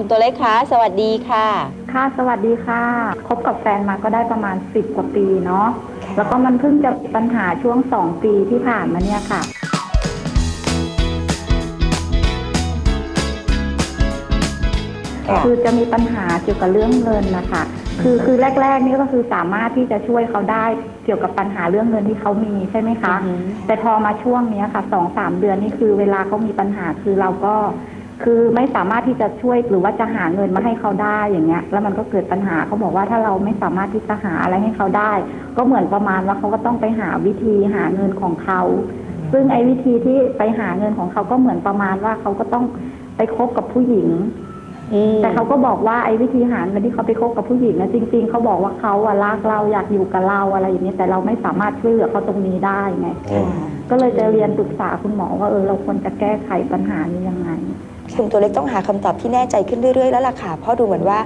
คุณตัวเล็กคะสวัสดีค่ะค่ะสวัสดีค่ะคบกับแฟนมาก็ได้ประมาณ10กว่าปีเนาะแล้วก็มันเพิ่งจะมีปัญหาช่วง2ปีที่ผ่านมาเนี่ยค่ะคือจะมีปัญหาเกี่ยวกับเรื่องเงินนะคะคือแรกๆนี่ก็คือสามารถที่จะช่วยเขาได้เกี่ยวกับปัญหาเรื่องเงินที่เขามีใช่ไหมคะแต่พอมาช่วงนี้ค่ะ 2-3 เดือนนี่คือเวลาเขามีปัญหาคือเราก็คือไม่สามารถที่จะช่วยหรือว่าจะหาเงินมาให้เขาได้อย่างเงี้ยแล้วมันก็เกิดปัญหาเขาบอกว่าถ้าเราไม่สามารถที่จะหาอะไรให้เขาได้ก็เหมือนประมาณว่าเขาก็ต้องไปหาวิธีหาเงินของเขาซึ่งไอ้วิธีที่ไปหาเงินของเขาก็เหมือนประมาณว่าเขาก็ต้องไปคบกับผู้หญิงแต่เขาก็บอกว่าไอ้วิธีหาเงินที่เขาไปคบกับผู้หญิงนะจริงๆเขาบอกว่าเขาอะรักเราอยากอยู่กับเราอะไรอย่างนี้แต่เราไม่สามารถช่วยเหลือเขาตรงนี้ได้ไงก็เลยจะเรียนปรึกษาคุณหมอว่าเราควรจะแก้ไขปัญหานี้ยังไงคุณตัวเล็กต้องหาคำตอบที่แน่ใจขึ้นเรื่อยๆแล้วล่ะค่ะเพราะดูเหมือนว่า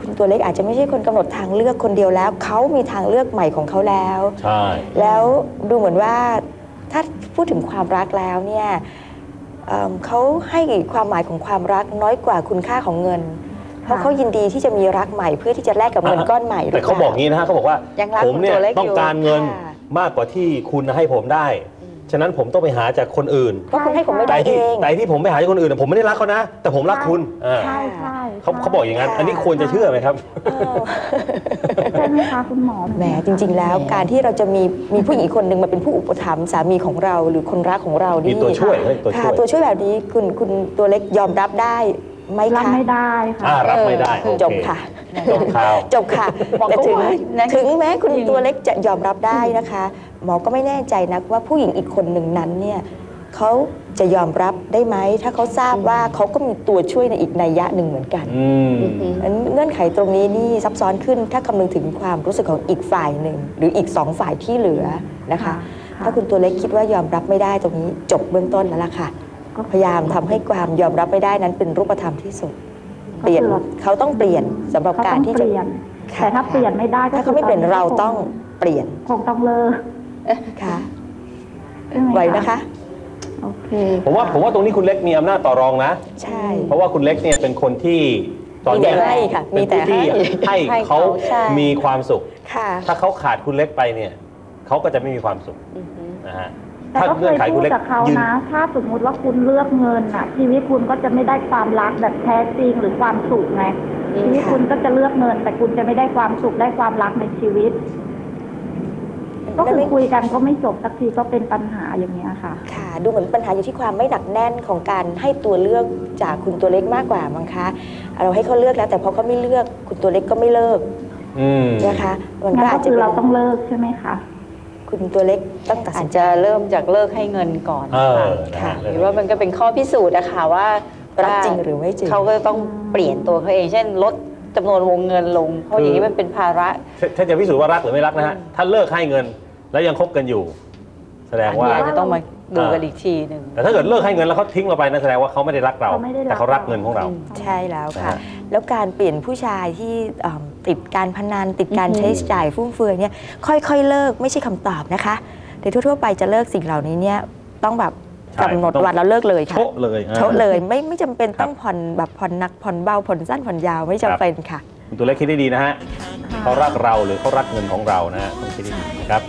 คุณตัวเล็กอาจจะไม่ใช่คนกำหนดทางเลือกคนเดียวแล้วเขามีทางเลือกใหม่ของเขาแล้วใช่แล้วดูเหมือนว่าถ้าพูดถึงความรักแล้วเนี่ยเขาให้ความหมายของความรักน้อยกว่าคุณค่าของเงินเพราะเขายินดีที่จะมีรักใหม่เพื่อที่จะแลกกับเงินก้อนใหม่แต่เขาบอกงี้นะฮะเขาบอกว่าผมเนี่ยต้องการเงินมากกว่าที่คุณให้ผมได้ฉะนั้นผมต้องไปหาจากคนอื่นก็คุณให้ผมไม่ได้เองแต่ที่ผมไปหาจากคนอื่นผมไม่ได้รักเขานะแต่ผมรักคุณใช่ใช่เขาบอกอย่างนั้นอันนี้ควรจะเชื่อไหมครับใช่ไหมคะคุณหมอแหมจริงๆแล้วการที่เราจะมีผู้หญิงคนหนึ่งมาเป็นผู้อุปถัมภ์สามีของเราหรือคนรักของเรานี่ตัวช่วยแบบนี้คุณตัวเล็กยอมรับได้ไหมคะรับไม่ได้ค่ะรับไม่ได้จบค่ะจบค่ะแต่ถึงแม้คุณตัวเล็กจะยอมรับได้นะคะหมอก็ไม่แน่ใจนะว่าผู้หญิงอีกคนหนึ่งนั้นเนี่ยเขาจะยอมรับได้ไหมถ้าเขาทราบว่าเขาก็มีตัวช่วยในอีกนัยยะหนึ่งเหมือนกันเงื่อนไขตรงนี้นี่ซับซ้อนขึ้นถ้าคำนึงถึงความรู้สึกของอีกฝ่ายหนึ่งหรืออีก2ฝ่ายที่เหลือนะคะถ้าคุณตัวเล็กคิดว่ายอมรับไม่ได้ตรงนี้จบเบื้องต้นแล้วล่ะค่ะพยายามทำให้ความยอมรับไม่ได้นั้นเป็นรูปธรรมที่สุดเปลี่ยนเขาต้องเปลี่ยนสำหรับการที่จะแต่ถ้าเปลี่ยนไม่ได้ถ้าเขาไม่เปลี่ยนเราต้องเปลี่ยนคงต้องเลิกค่ะไหวนะคะโอเคผมว่าตรงนี้คุณเล็กมีอำนาจต่อรองนะใช่เพราะว่าคุณเล็กเนี่ยเป็นคนที่ตอนนี้เป็นผู้ที่ให้เขามีความสุขถ้าเขาขาดคุณเล็กไปเนี่ยเขาก็จะไม่มีความสุขนะฮะแต่ก็เคยพูดกับเขานะถ้าสมมติว่าคุณเลือกเงินอ่ะชีวิตคุณก็จะไม่ได้ความรักแบบแท้จริงหรือความสุขไงชีวิตคุณก็จะเลือกเงินแต่คุณจะไม่ได้ความสุขได้ความรักในชีวิตก็คือคุยกันก็ไม่จบสักทีก็เป็นปัญหาอย่างนี้ค่ะค่ะดูเหมือนปัญหาอยู่ที่ความไม่หนักแน่นของการให้ตัวเลือกจากคุณตัวเล็กมากกว่ามั้งคะเราให้เขาเลือกแล้วแต่พอเขาไม่เลือกคุณตัวเล็กก็ไม่เลิกนะคะมันก็อาจจะเราต้องเลิกใช่ไหมคะคุณตัวเล็กต้องอาจจะเริ่มจากเลิกให้เงินก่อนค่ะหรือว่ามันก็เป็นข้อพิสูจน์นะคะว่ารักจริงหรือไม่จริงเขาก็ต้องเปลี่ยนตัวเขาเองเช่นลดจำนวนวงเงินลงเพราะอย่างนี้มันเป็นภาระถ้าจะพิสูจน์ว่ารักหรือไม่รักนะฮะถ้าเลิกให้เงินแล้วยังคบกันอยู่แสดงว่าจะต้องมาดูกันอีกทีหนึ่งแต่ถ้าเกิดเลิกให้เงินแล้วเขาทิ้งเราไปนั่นแสดงว่าเขาไม่ได้รักเราแต่เขารักเงินของเราใช่แล้วค่ะแล้วการเปลี่ยนผู้ชายที่ติดการพนันติดการใช้จ่ายฟุ่มเฟือยเนี่ยค่อยๆเลิกไม่ใช่คำตอบนะคะโดยทั่วๆไปจะเลิกสิ่งเหล่านี้เนี่ยต้องแบบกำหนดวันแล้วเลิกเลยค่ะโชะเลยไม่จำเป็นต้องผ่อนแบบผ่อนหนักผ่อนเบาผ่อนสั้นผ่อนยาวไม่จำเป็นค่ะตัวเล็กคิดได้ดีนะฮะเขารักเราหรือเขารักเงินของเรานะฮะต้องคิดดีนะครับ